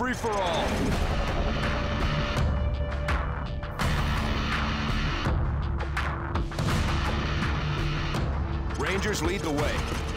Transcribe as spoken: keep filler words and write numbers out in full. free-for-all. Rangers lead the way.